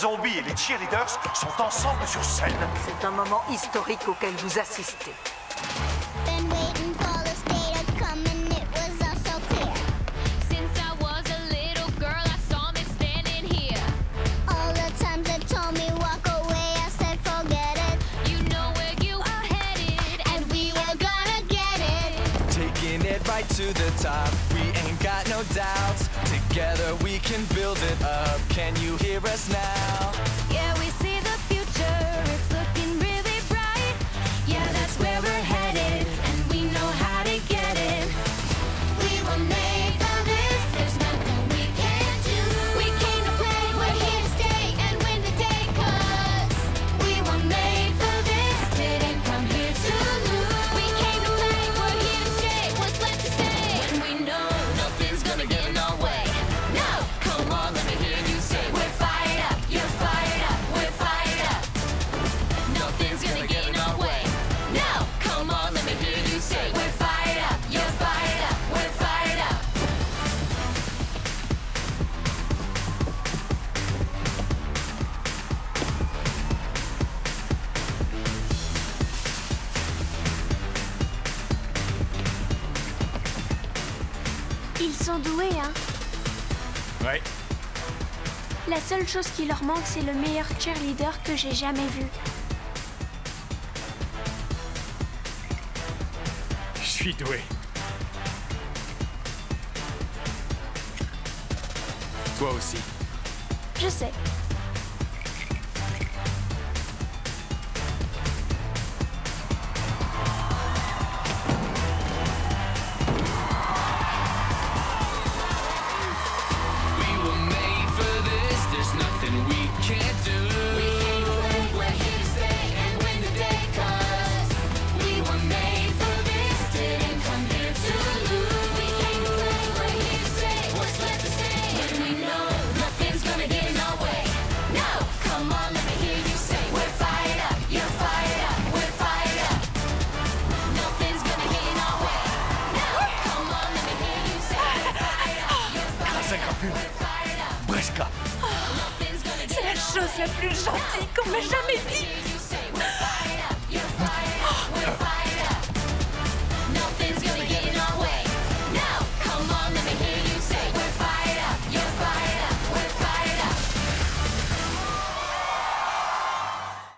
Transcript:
Zombies et les cheerleaders sont ensemble sur scène. C'est un moment historique auquel vous assistez. Right to the top, we ain't got no doubts. Together we can build it up. Can you hear us now? Yeah, we see the future, it's looking really bright. Yeah, that's where we're headed, and we know how to get it. We will make of this, there's nothing we can't do. We came to play, we're here to stay, and win the day, cause we will make of this, didn't come here to lose. We came to play, we're here to stay, what's left to say? When we know nothing's gonna get in our way. No! Come on, let me hear you say, we're fired up, you're fired up, we're fired up. Nothing's gonna get in our way. No! Come on, let me hear you say, we're fired up, you're fired up, we're fired up. Ils sont doués, hein? Ouais. La seule chose qui leur manque, c'est le meilleur cheerleader que j'ai jamais vu. Je suis doué. Toi aussi. Je sais. We were made for this, there's nothing we can't do. We came to play, we're here to stay, and win the day, cause we were made for this, didn't come here to lose. We came to play, we're here to stay, what's left to say? When we know nothing's gonna get in our way. No! Come on, let me hear you say, we're fired up, you're fired up, we're fired up. Nothing's gonna get in our way. No! Come on, let me hear you say, we're fired up, you're Grâce à fired up, Crapule, we're fired up. Bresca. Nothing's gonna get in our way. C'est la chose la plus gentille qu'on m'a jamais dit.